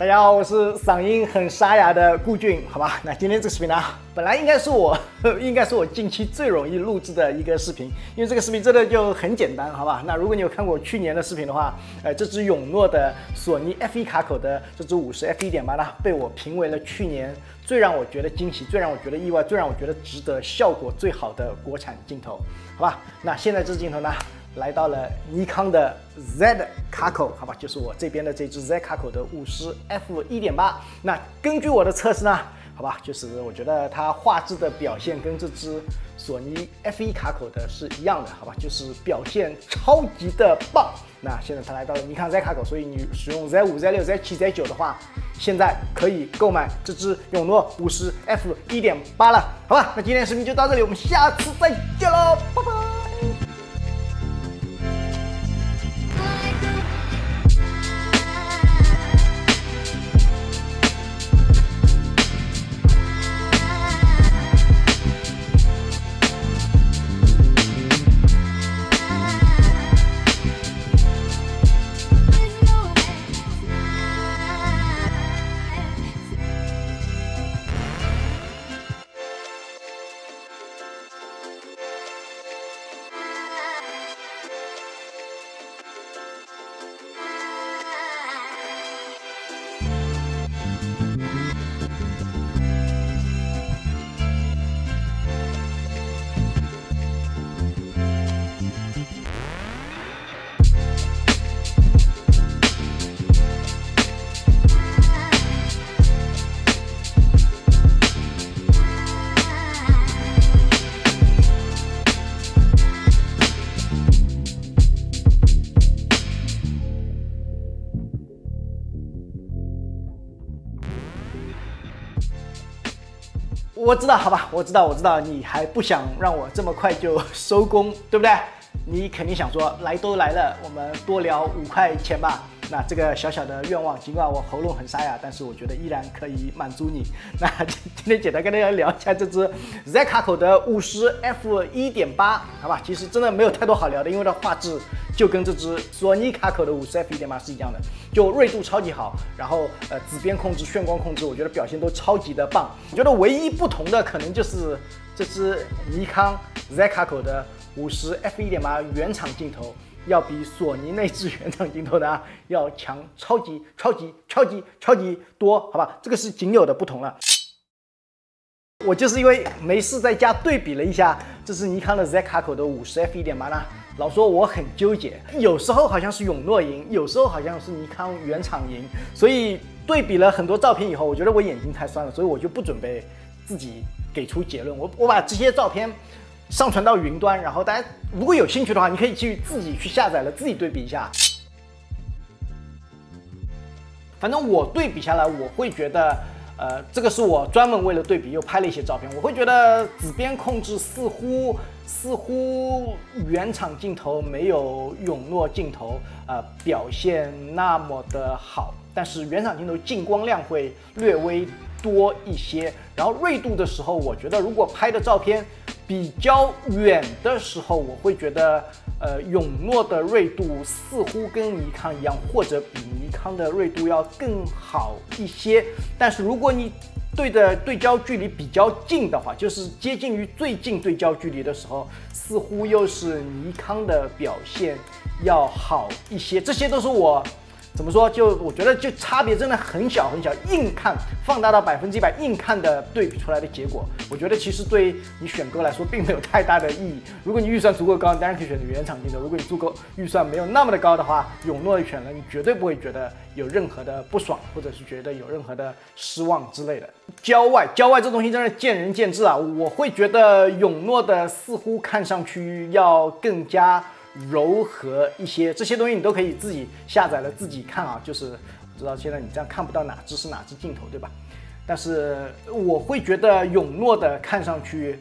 大家好，我是嗓音很沙哑的顾俊，好吧？那今天这个视频呢，本来应该是我近期最容易录制的一个视频，因为这个视频真的就很简单，好吧？那如果你有看过去年的视频的话，这支永诺的索尼 F1 卡口的这支50 f1.8呢，被我评为了去年最让我觉得惊喜、最让我觉得意外、最让我觉得值得效果最好的国产镜头，好吧？那现在这支镜头呢？ 来到了尼康的 Z 卡口，好吧，就是我这边的这支 Z 卡口的50 f1.8。那根据我的测试呢，好吧，就是我觉得它画质的表现跟这支索尼 F1 卡口的是一样的，好吧，就是表现超级的棒。那现在它来到了尼康 Z 卡口，所以你使用 Z5、Z6、Z7、Z9 的话，现在可以购买这支永诺50 f1.8 了，好吧？那今天视频就到这里，我们下次再见喽，拜拜。我知道，好吧，我知道，你还不想让我这么快就收工，对不对？你肯定想说，来都来了，我们多聊5块钱吧。那这个小小的愿望，尽管我喉咙很沙哑，但是我觉得依然可以满足你。那今天简单跟大家聊一下这支 Z 卡口的50 f1.8， 好吧？其实真的没有太多好聊的，因为它画质就跟这支索尼卡口的50 f1.8是一样的，就锐度超级好，然后紫边控制、眩光控制，我觉得表现都超级的棒。我觉得唯一不同的可能就是这支尼康 Z 卡口的50 f1.8 原厂镜头。 要比索尼那支原厂镜头呢要强超级多，好吧，这个是仅有的不同了。我就是因为没事在家对比了一下，这是尼康的 Z 卡口的50 f1.8呢，老说我很纠结，有时候好像是永诺赢，有时候好像是尼康原厂赢，所以对比了很多照片以后，我觉得我眼睛太酸了，所以我就不准备自己给出结论，我把这些照片。 上传到云端，然后大家如果有兴趣的话，你可以自己去下载了，自己对比一下。反正我对比下来，我会觉得，这个是我专门为了对比又拍了一些照片，我会觉得紫边控制似乎原厂镜头没有永诺镜头表现那么的好，但是原厂镜头进光量会略微多一些，然后锐度的时候，我觉得如果拍的照片。 比较远的时候，我会觉得，永诺的锐度似乎跟尼康一样，或者比尼康的锐度要更好一些。但是如果你对焦距离比较近的话，就是接近于最近对焦距离的时候，似乎又是尼康的表现要好一些。这些都是我。 怎么说？就我觉得，就差别真的很小，硬看放大到100%硬看的对比出来的结果，我觉得其实对你选购来说并没有太大的意义。如果你预算足够高，你当然可以选择原厂镜头；如果你足够预算没有那么的高的话，永诺选了，你绝对不会觉得有任何的不爽，或者是觉得有任何的失望之类的。郊外这东西真的见仁见智啊，我会觉得永诺的似乎看上去要更加。 柔和一些，这些东西你都可以自己下载了自己看啊。就是我知道现在你这样看不到哪只是哪只镜头，对吧？但是我会觉得永诺的看上去，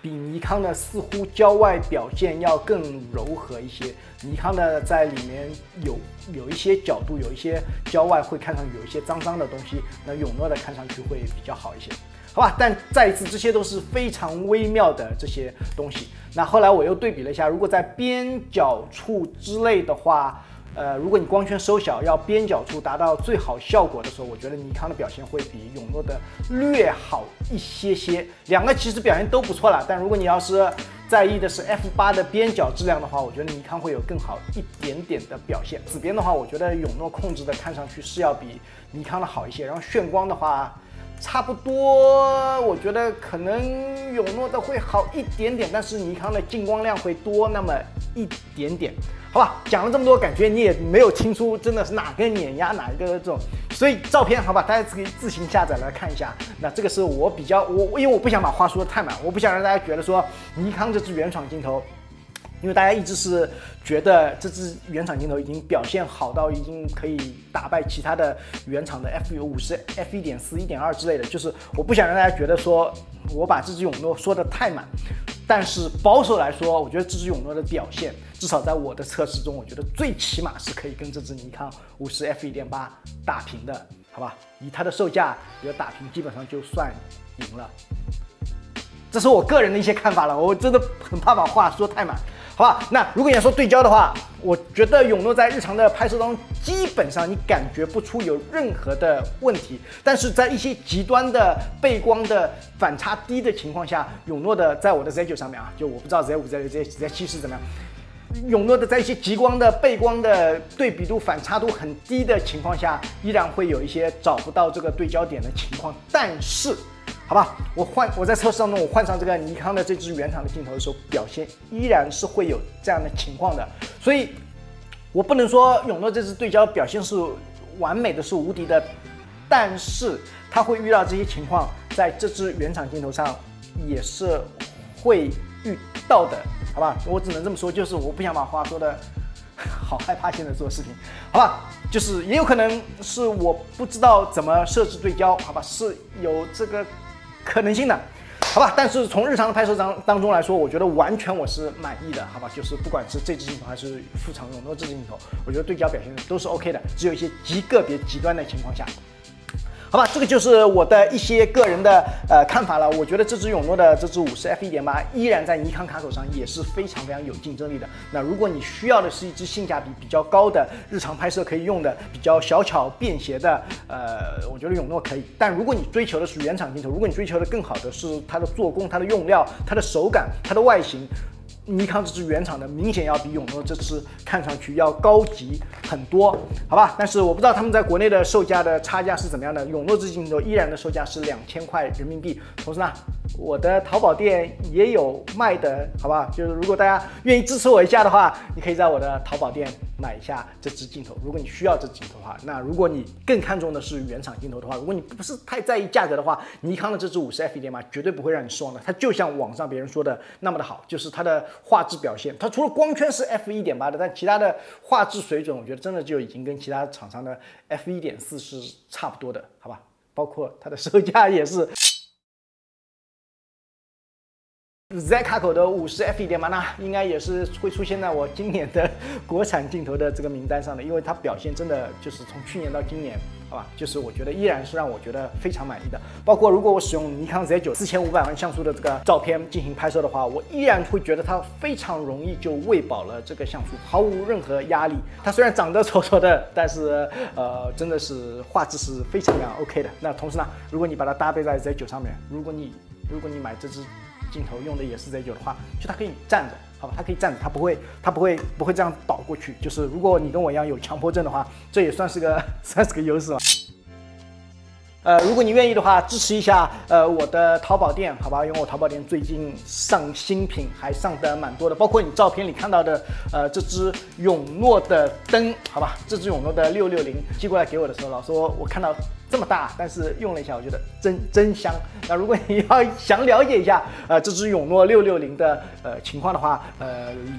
比尼康的似乎郊外表现要更柔和一些。尼康的在里面有一些角度，有一些郊外会看上去有一些脏脏的东西，那永诺的看上去会比较好一些。 好吧，但再一次，这些都是非常微妙的这些东西。那后来我又对比了一下，如果在边角处之类的话，如果你光圈收小，要边角处达到最好效果的时候，我觉得尼康的表现会比永诺的略好一些些。两个其实表现都不错啦，但如果你要是在意的是 f8 的边角质量的话，我觉得尼康会有更好一点点的表现。紫边的话，我觉得永诺控制的看上去是要比尼康的好一些。然后眩光的话，差不多，我觉得可能永诺的会好一点点，但是尼康的进光量会多那么一点点。 好吧，讲了这么多，感觉你也没有听出真的是哪个碾压哪一个这种，所以照片好吧，大家可以自行下载来看一下。那这个是我比较因为我不想把话说的太满，我不想让大家觉得说尼康这支原厂镜头，因为大家一直是觉得这支原厂镜头已经表现好到已经可以打败其他的原厂的 F50、F1.4、1.2 之类的，就是我不想让大家觉得说我把这支永诺说的太满。 但是保守来说，我觉得这支永诺的表现，至少在我的测试中，我觉得最起码是可以跟这支尼康50F1.8 打平的，好吧？以它的售价，我觉得打平基本上就算赢了。这是我个人的一些看法了，我真的很怕把话说太满，好吧？那如果你要说对焦的话，我觉得永诺在日常的拍摄当中，基本上你感觉不出有任何的问题，但是在一些极端的背光的反差低的情况下，永诺的在我的 Z9 上面啊，就我不知道 Z5、Z6、Z7 是怎么样。 永诺的在一些极光的背光的对比度反差度很低的情况下，依然会有一些找不到这个对焦点的情况。但是，好吧，我在测试当中，我换上这个尼康的这支原厂的镜头的时候，表现依然是会有这样的情况的。所以，我不能说永诺这支对焦表现是完美的，是无敌的，但是它会遇到这些情况，在这支原厂镜头上也是会遇到的。 好吧，我只能这么说，就是我不想把话说的，好害怕现在做事情，好吧，就是也有可能是我不知道怎么设置对焦，好吧，是有这个可能性的，好吧，但是从日常的拍摄当中来说，我觉得完全我是满意的，好吧，就是不管是这支镜头还是副厂永诺这支镜头，我觉得对焦表现都是 OK 的，只有一些极个别极端的情况下。 好吧，这个就是我的一些个人的看法了。我觉得这支永诺的这支50F1.8依然在尼康卡口上也是非常非常有竞争力的。那如果你需要的是一支性价比比较高的、日常拍摄可以用的、比较小巧便携的，我觉得永诺可以。但如果你追求的是原厂镜头，如果你追求的更好的是它的做工、它的用料、它的手感、它的外形。 尼康这支原厂的明显要比永诺这支看上去要高级很多，好吧？但是我不知道他们在国内的售价的差价是怎么样的。永诺这支镜头依然的售价是2000块人民币。同时呢，我的淘宝店也有卖的，好吧？就是如果大家愿意支持我一下的话，你可以在我的淘宝店买一下这支镜头。如果你需要这支镜头的话，那如果你更看重的是原厂镜头的话，如果你不是太在意价格的话，尼康的这支50F1.8绝对不会让你失望的。它就像网上别人说的那么的好，就是它的。 画质表现，它除了光圈是 f1.8 的，但其他的画质水准，我觉得真的就已经跟其他厂商的 f1.4 是差不多的，好吧？包括它的售价也是。Z 卡口的50F1.8呢，应该也是会出现在我今年的国产镜头的这个名单上的，因为它表现真的就是从去年到今年，好吧，就是我觉得依然是让我觉得非常满意的。包括如果我使用尼康 Z9 4500万像素的这个照片进行拍摄的话，我依然会觉得它非常容易就喂饱了这个像素，毫无任何压力。它虽然长得丑丑的，但是真的是画质是非常非常 OK 的。那同时呢，如果你把它搭配在 Z9 上面，如果你买这支。 镜头用的也是 Z9 的话，就它可以站着，好吧，它可以站着，它不会这样倒过去。就是如果你跟我一样有强迫症的话，这也算是个优势嘛。如果你愿意的话，支持一下我的淘宝店，好吧，因为我淘宝店最近上新品还上的蛮多的，包括你照片里看到的这支永诺的灯，好吧，这支永诺的660寄过来给我的时候，老说我看到。 这么大，但是用了一下，我觉得真香。那如果你要想了解一下，这支永诺660的情况的话，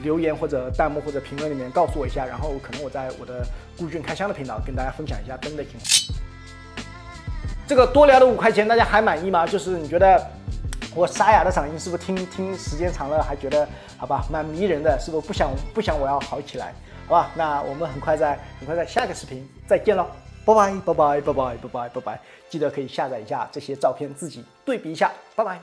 留言或者弹幕或者评论里面告诉我一下，然后可能我在我的顾俊开箱的频道跟大家分享一下灯的情况。这个多聊的5块钱，大家还满意吗？就是你觉得我沙哑的嗓音是不是听时间长了还觉得好吧，蛮迷人的，是不是不想我要好起来？好吧，那我们很快在下个视频再见喽。 拜拜，记得可以下载一下这些照片，自己对比一下。拜拜。